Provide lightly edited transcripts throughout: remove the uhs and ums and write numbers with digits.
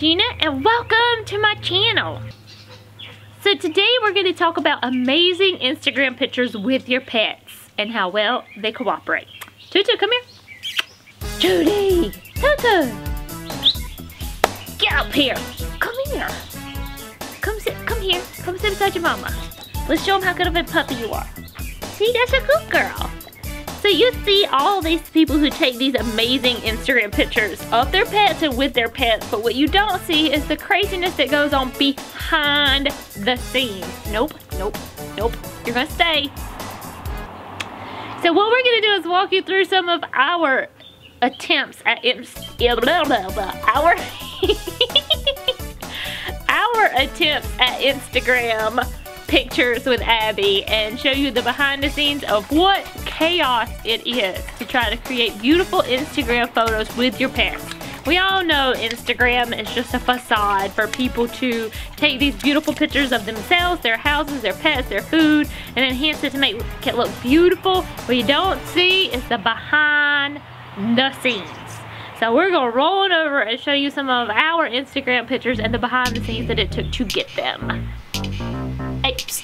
Gina, and welcome to my channel. So today we're going to talk about amazing Instagram pictures with your pets and how well they cooperate. Tutu, come here. Judy! Tutu! Get up here! Come here! Come here. Come sit beside your mama. Let's show them how good of a puppy you are. See, that's a good girl. So you see all these people who take these amazing Instagram pictures of their pets and with their pets, but what you don't see is the craziness that goes on behind the scenes. Nope, nope, nope. You're gonna stay. So what we're gonna do is walk you through some of our attempts at Instagram pictures with Abby and show you the behind the scenes of what chaos it is to try to create beautiful Instagram photos with your pets. We all know Instagram is just a facade for people to take these beautiful pictures of themselves, their houses, their pets, their food, and enhance it to make it look beautiful. What you don't see is the behind the scenes. So we're gonna roll it over and show you some of our Instagram pictures and the behind the scenes that it took to get them. Apes.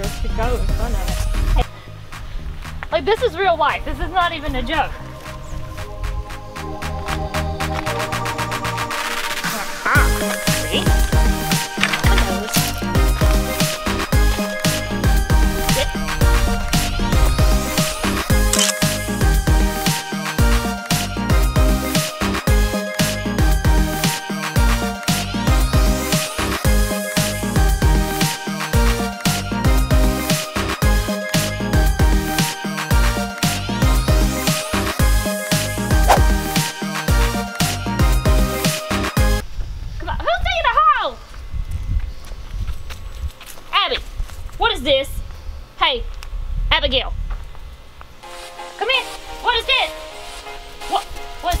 To go in front of it. Like, this is real life. This is not even a joke. See? Abigail, come here. What is this? What is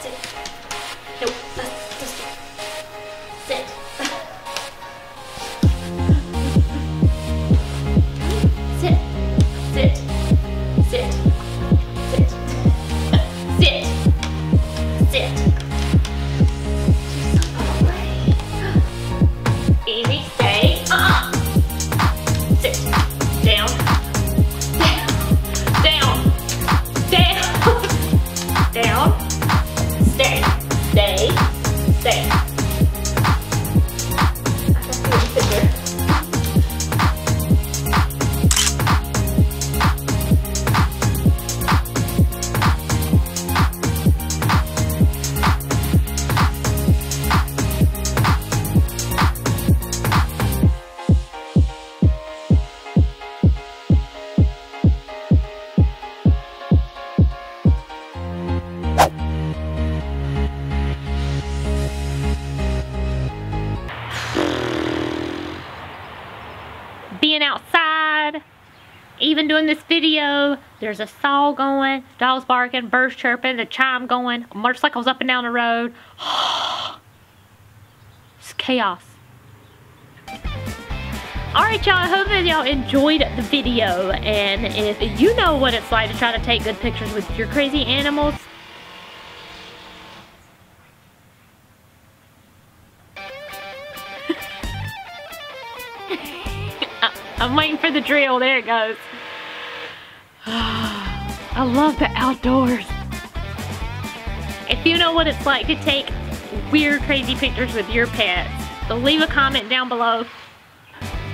Sit. Nope. Sit. Sit. Sit. Sit. Sit. Sit. Sit. Easy, stay, sit, down, down, down, down. doing this video, there's a saw going, dogs barking, birds chirping, the chime going, motorcycles up and down the road. It's chaos. Alright y'all, I hope that y'all enjoyed the video, and if you know what it's like to try to take good pictures with your crazy animals, I'm waiting for the drill, there it goes. I love the outdoors. If you know what it's like to take weird, crazy pictures with your pets, so leave a comment down below.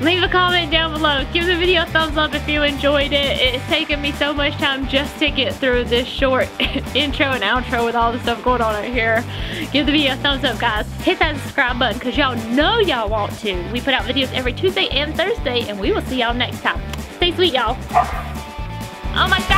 Leave a comment down below. Give the video a thumbs up if you enjoyed it. It's taken me so much time just to get through this short intro and outro with all the stuff going on out here. Give the video a thumbs up, guys. Hit that subscribe button because y'all know y'all want to. We put out videos every Tuesday and Thursday, and we will see y'all next time. Stay sweet, y'all. Oh my God.